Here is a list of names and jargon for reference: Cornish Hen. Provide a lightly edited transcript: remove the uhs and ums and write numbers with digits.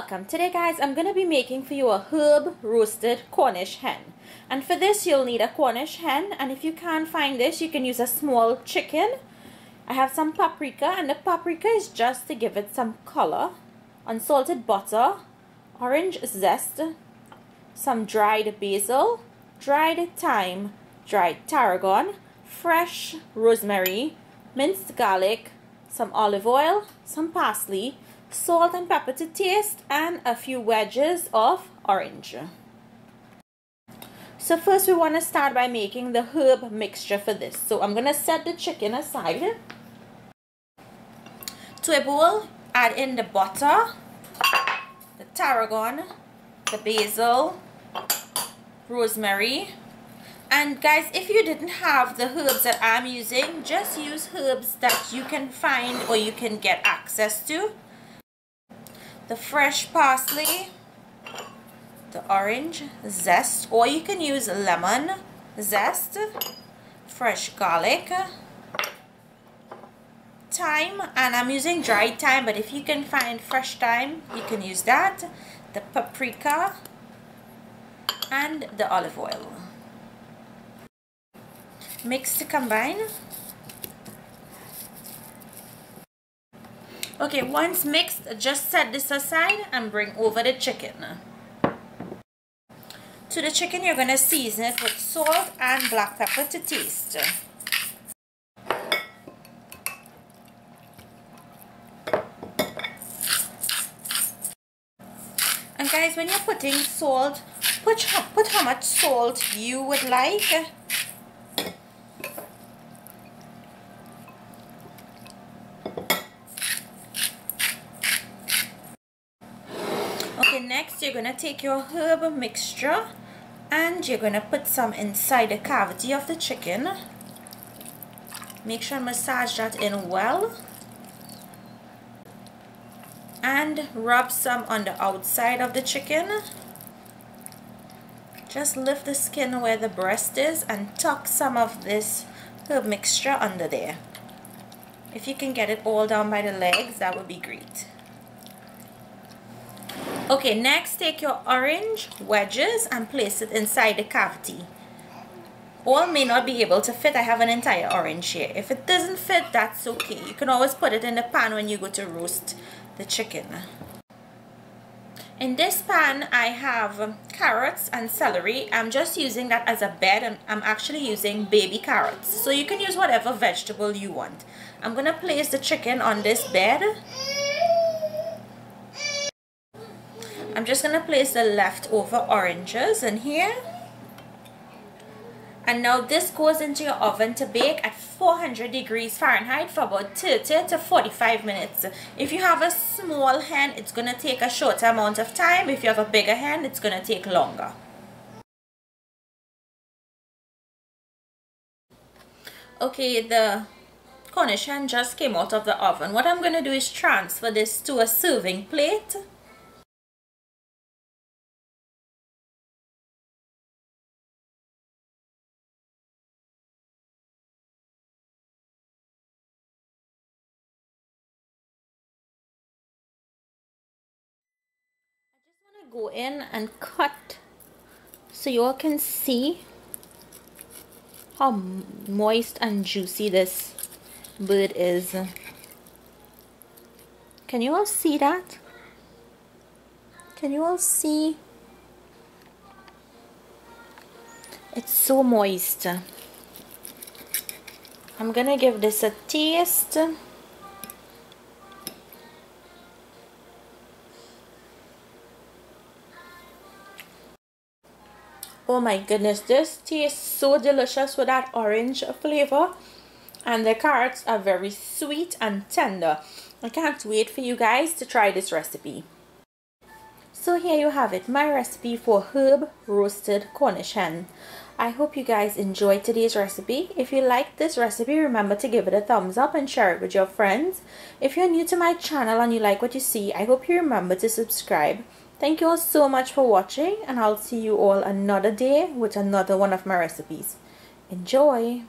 Welcome! Today guys, I'm going to be making for you a herb roasted Cornish hen. And for this you'll need a Cornish hen, and if you can't find this you can use a small chicken. I have some paprika, and the paprika is just to give it some color. Unsalted butter, orange zest, some dried basil, dried thyme, dried tarragon, fresh rosemary, minced garlic, some olive oil, some parsley, salt and pepper to taste, and a few wedges of orange. So first we want to start by making the herb mixture for this. So I'm going to set the chicken aside. To a bowl, add in the butter, the tarragon, the basil, rosemary. And guys, if you didn't have the herbs that I'm using, just use herbs that you can find or you can get access to. The fresh parsley, the orange zest, or you can use lemon zest, fresh garlic, thyme, and I'm using dried thyme, but if you can find fresh thyme, you can use that, the paprika, and the olive oil. Mix to combine. Okay, once mixed, just set this aside and bring over the chicken. To the chicken, you're going to season it with salt and black pepper to taste. And guys, when you're putting salt, put how much salt you would like. Next, you're going to take your herb mixture and you're going to put some inside the cavity of the chicken. Make sure and massage that in well. And rub some on the outside of the chicken. Just lift the skin where the breast is and tuck some of this herb mixture under there. If you can get it all down by the legs, that would be great. Okay, next take your orange wedges and place it inside the cavity. All may not be able to fit. I have an entire orange here. If it doesn't fit, that's okay. You can always put it in the pan when you go to roast the chicken. In this pan, I have carrots and celery. I'm just using that as a bed, and I'm actually using baby carrots. So you can use whatever vegetable you want. I'm gonna place the chicken on this bed. I'm just going to place the leftover oranges in here. And now this goes into your oven to bake at 400 degrees Fahrenheit for about 30 to 45 minutes. If you have a small hen, it's going to take a shorter amount of time. If you have a bigger hen, it's going to take longer. Okay, the Cornish hen just came out of the oven. What I'm going to do is transfer this to a serving plate. Go in and cut so you all can see how moist and juicy this bird is. Can you all see that? Can you all see? It's so moist. I'm gonna give this a taste. Oh my goodness, this tastes so delicious with that orange flavor, and the carrots are very sweet and tender. I can't wait for you guys to try this recipe. So here you have it, my recipe for herb roasted Cornish hen. I hope you guys enjoyed today's recipe. If you liked this recipe, remember to give it a thumbs up and share it with your friends. If you're new to my channel and you like what you see, I hope you remember to subscribe. Thank you all so much for watching, and I'll see you all another day with another one of my recipes. Enjoy!